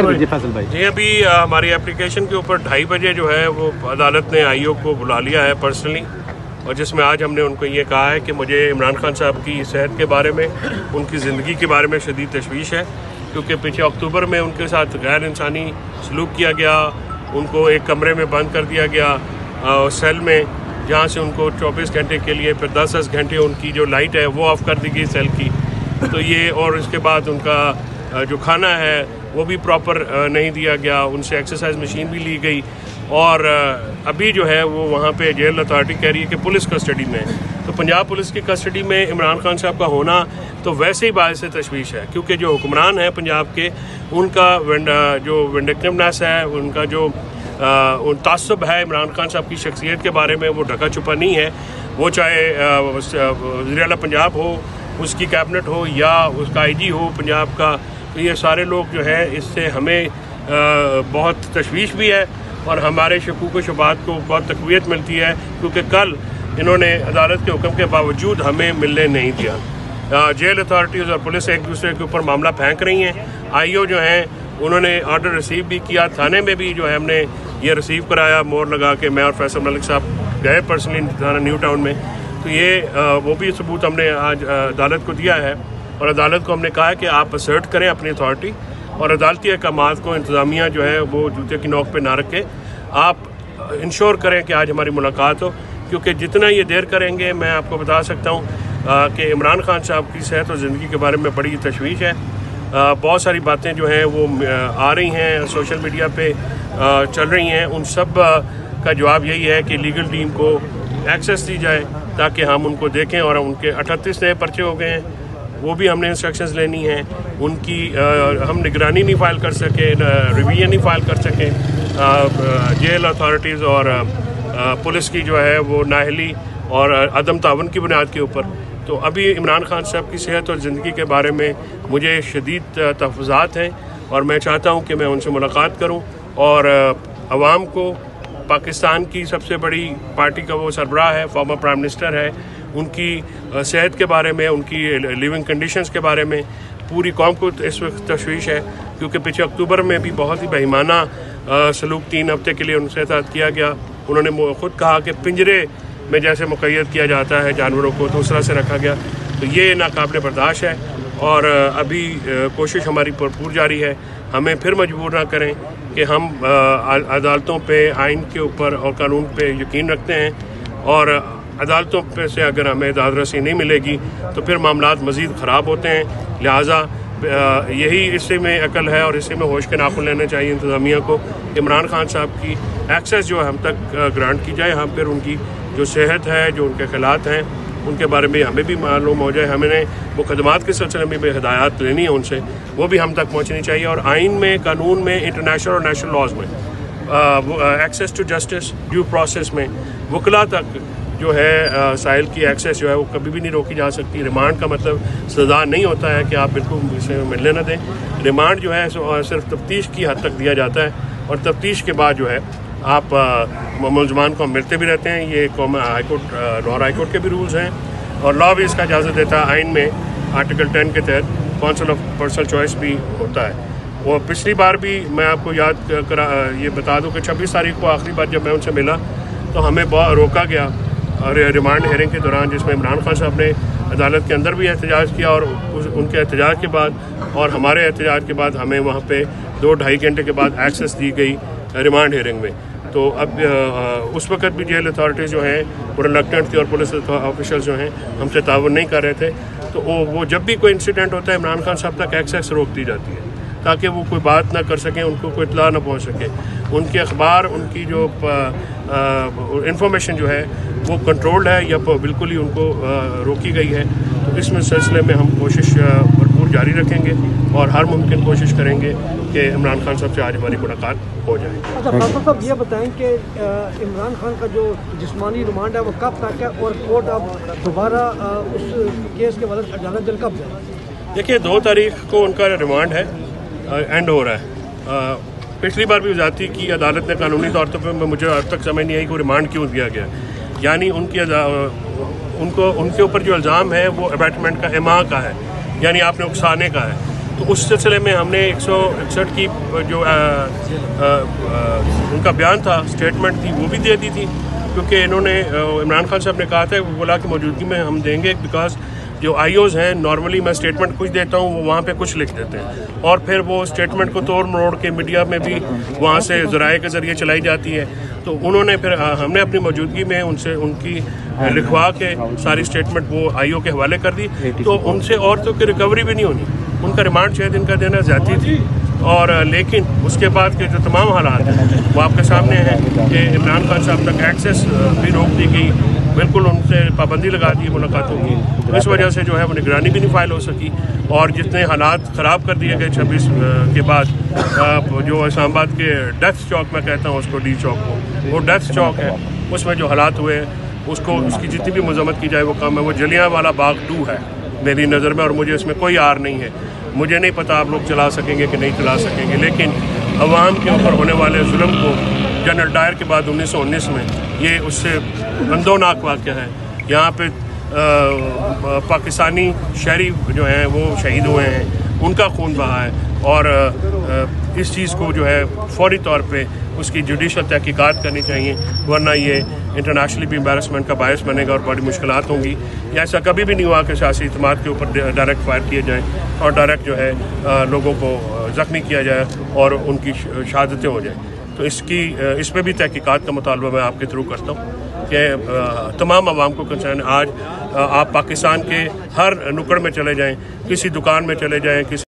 फैसल भाई जी, अभी हमारी एप्लीकेशन के ऊपर 2:30 बजे जो है वो अदालत ने आईओ को बुला लिया है पर्सनली, और जिसमें आज हमने उनको ये कहा है कि मुझे इमरान खान साहब की सेहत के बारे में, उनकी ज़िंदगी के बारे में शदीद तशवीश है, क्योंकि पिछले अक्टूबर में उनके साथ गैर इंसानी सलूक किया गया, उनको एक कमरे में बंद कर दिया गया सेल में, जहाँ से उनको 24 घंटे के लिए, फिर 10-10 घंटे उनकी जो लाइट है वो ऑफ़ कर दी गई सेल की, तो ये, और इसके बाद उनका जो खाना है वो भी प्रॉपर नहीं दिया गया, उनसे एक्सरसाइज मशीन भी ली गई, और अभी जो है वो वहाँ पे जेल अथॉरिटी कह रही है कि पुलिस कस्टडी में, तो पंजाब पुलिस की कस्टडी में इमरान खान साहब का होना तो वैसे ही बायस तशवीश है, क्योंकि जो हुक्मरान हैं पंजाब के, उनका जो विंडिक्टिवनेस है, उनका जो तासुब है इमरान खान साहब की शख्सियत के बारे में, वो ढका छुपा नहीं है। वो चाहे वज़ीर-ए-आला पंजाब हो, उसकी कैबिनेट हो, या उसका आईजी हो पंजाब का, तो ये सारे लोग जो है, इससे हमें बहुत तशवीश भी है और हमारे शकूक व शुबात को बहुत तक़वियत मिलती है, क्योंकि कल इन्होंने अदालत के हुक्म के बावजूद हमें मिलने नहीं दिया। जेल अथॉरिटीज़ और पुलिस एक दूसरे के ऊपर मामला फेंक रही हैं। आईओ जो हैं उन्होंने ऑर्डर रिसीव भी किया, थाने में भी जो है हमने ये रिसीव कराया, मोहर लगा के मैं और फैसल मलिक साहब गए पर्सनली थाना न्यू टाउन में, तो ये वो भी सबूत हमने आज अदालत को दिया है, और अदालत को हमने कहा है कि आप असर्ट करें अपनी अथॉरिटी, और अदालती अहकाम को इंतज़ामिया जो है वो जूते की नोक पे ना रखें, आप इंश्योर करें कि आज हमारी मुलाकात हो, क्योंकि जितना ये देर करेंगे, मैं आपको बता सकता हूँ कि इमरान खान साहब की सेहत और ज़िंदगी के बारे में बड़ी तशवीश है। बहुत सारी बातें जो हैं वो आ रही हैं, सोशल मीडिया पे चल रही हैं, उन सब का जवाब यही है कि लीगल टीम को एक्सेस दी जाए ताकि हम उनको देखें, और उनके 38 नए पर्चे हो गए हैं, वो भी हमने इंस्ट्रक्शंस लेनी है उनकी, हम निगरानी नहीं फाइल कर सके, रिवीजन नहीं फाइल कर सके, जेल अथॉरिटीज़ और पुलिस की जो है वो नाहली और अदम तावन की बुनियाद के ऊपर। तो अभी इमरान खान साहब की सेहत और ज़िंदगी के बारे में मुझे शदीद तहफ़्फ़ुज़ात हैं, और मैं चाहता हूं कि मैं उनसे मुलाकात करूं, और आवाम को, पाकिस्तान की सबसे बड़ी पार्टी का वो सरबराह है, फॉर्मर प्राइम मिनिस्टर है, उनकी सेहत के बारे में, उनकी लिविंग कंडीशंस के बारे में पूरी कौम को इस वक्त तशवीश है, क्योंकि पिछले अक्टूबर में भी बहुत ही बेईमाना सलूक 3 हफ्ते के लिए उनके साथ किया गया। उन्होंने खुद कहा कि पिंजरे में जैसे मुक़य्यद किया जाता है जानवरों को, दूसरा से रखा गया, तो ये नाकाबिल बर्दाश्त है, और अभी कोशिश हमारी भरपूर जारी है, हमें फिर मजबूर ना करें कि हम अदालतों पे, आइन के ऊपर और कानून पे यकीन रखते हैं, और अदालतों पे से अगर हमें दादरसी नहीं मिलेगी तो फिर मामलात मज़ीद ख़राब होते हैं। लिहाजा यही इसी में अकल है और इसी में होश के नाखून लेने चाहिए इंतज़ामिया को, इमरान खान साहब की एक्सेस जो हम तक ग्रांट की जाए, हम फिर उनकी जो सेहत है, जो उनके हालात हैं, उनके बारे में हमें भी मालूम हो जाए, हमें मुकदमात के सिलसिले में भी हिदायत लेनी है उनसे, वो भी हम तक पहुँचनी चाहिए, और आइन में, कानून में, इंटरनेशनल और नेशनल लॉज में, access to justice, due process में, वकला तक जो है साहिल की एक्सेस जो है वो कभी भी नहीं रोकी जा सकती। रिमांड का मतलब सजा नहीं होता है कि आप बिल्कुल इसे मिलने न दें, रिमांड जो है सिर्फ तफ्तीश की हद तक दिया जाता है, और तफ्तीश के बाद जो है आप मुलजमान को मिलते भी रहते हैं, ये कौम हाईकोर्ट, लाहौर हाईकोर्ट के भी रूल्स हैं, और लॉ भी इसका इजाज़त देता है, आइन में आर्टिकल 10 के तहत काउंसिल ऑफ पर्सनल चॉइस भी होता है। और पिछली बार भी मैं आपको याद करा, ये बता दूं कि 26 तारीख को आखिरी बार जब मैं उनसे मिला तो हमें बहुत रोका गया और रिमांड हेयरिंग के दौरान, जिसमें इमरान खान साहब ने अदालत के अंदर भी एहतजाज किया, और उनके एहतजाज के बाद और हमारे एहतजाज के बाद हमें वहाँ पर 2-2.5 घंटे के बाद एक्सेस दी गई रिमांड हेयरिंग में। तो अब उस वक्त भी जेल अथॉरिटीज़ जो हैं वो रिलक्टेंट थी, और पुलिस ऑफिशल्स जो हैं हमसे ताउन नहीं कर रहे थे, तो वो जब भी कोई इंसिडेंट होता है इमरान खान साहब तक एक्सेस रोक दी जाती है ताकि वो कोई बात ना कर सकें, उनको कोई इतला ना पहुंच सके, उनके अखबार, उनकी जो इंफॉर्मेशन जो है वो कंट्रोल्ड है या बिल्कुल ही उनको रोकी गई है। तो इसमें सिलसिले में हम कोशिश भरपूर जारी रखेंगे और हर मुमकिन कोशिश करेंगे कि इमरान खान साहब से आज हमारी मुलाकात हो जाए। अच्छा डॉक्टर साहब, ये बताएं कि इमरान खान का जो जिस्मानी रिमांड है वो कब तक है, और कोर्ट अब दोबारा उस केस के बाद अदालत जल कब जाए? देखिए 2 तारीख को उनका रिमांड है, एंड हो रहा है। पिछली बार भी वजाती की अदालत ने कानूनी तौर पर, मुझे अब तक समझ नहीं आई कि रिमांड क्यों दिया गया, यानी उनके ऊपर जो इल्ज़ाम है वो अबैटमेंट का, एमा का है, यानी आपने उकसाने का है, तो उस सिलसिले में हमने 161 की जो उनका बयान था, स्टेटमेंट थी, वो भी दे दी थी, क्योंकि इन्होंने इमरान खान साहब ने कहा था, वो बोला कि मौजूदगी में हम देंगे, बिकॉज जो आईओज़ हैं नॉर्मली मैं स्टेटमेंट कुछ देता हूँ, वो वहाँ पे कुछ लिख देते हैं और फिर वो स्टेटमेंट को तोड़ मरोड़ के मीडिया में भी वहाँ से ज़राए के ज़रिए चलाई जाती है। तो उन्होंने फिर हमने अपनी मौजूदगी में उनसे उनकी लिखवा के सारी स्टेटमेंट वो आईओ के हवाले कर दी। तो उनसे औरतों की रिकवरी भी नहीं होनी, उनका रिमांड 6 दिन का देना ज़्यादा थी, और लेकिन उसके बाद के जो तमाम हालात हैं वो आपके सामने हैं कि इमरान खान साहब तक एक्सेस भी रोक दी गई, बिल्कुल उनसे पाबंदी लगा दी मुलाकातों की। तो इस वजह से जो है वो निगरानी भी नहीं फाइल हो सकी, और जितने हालात ख़राब कर दिए गए 26 के बाद जो इस्लामाबाद के डेथ चौक में कहता हूँ उसको, डी चौक को, वो डेथ चौक है, उसमें जो हालात हुए उसको उसकी जितनी भी मजम्मत की जाए वो कम है। वो जलियांवाला बाग 2 है मेरी नज़र में, और मुझे इसमें कोई आर नहीं है। मुझे नहीं पता आप लोग चला सकेंगे कि नहीं चला सकेंगे, लेकिन अवाम के ऊपर होने वाले जुल्म को जनरल डायर के बाद 1919 में ये उससे गंदोनाक वाक़या है। यहाँ पे पाकिस्तानी शहरी जो हैं वो शहीद हुए हैं, उनका खून बहा है, और इस चीज़ को जो है फौरी तौर पे उसकी जुडिशल तहकीकात करनी चाहिए, वरना ये इंटरनेशनली भी एम्बैरसमेंट का बायस बनेगा और बड़ी मुश्किलात होंगी। या ऐसा कभी भी नहीं हुआ कि सियासी इतमाद के ऊपर डायरेक्ट फायर किए जाए और डायरेक्ट जो है लोगों को ज़ख्मी किया जाए और उनकी शहादतें हो जाएँ। तो इस पर भी तहकीकात का मुतालबा मैं आपके थ्रू करता हूँ कि तमाम आवाम को कंसर्न। आज आप पाकिस्तान के हर नुक्कड़ में चले जाएँ, किसी दुकान में चले जाएँ, किसी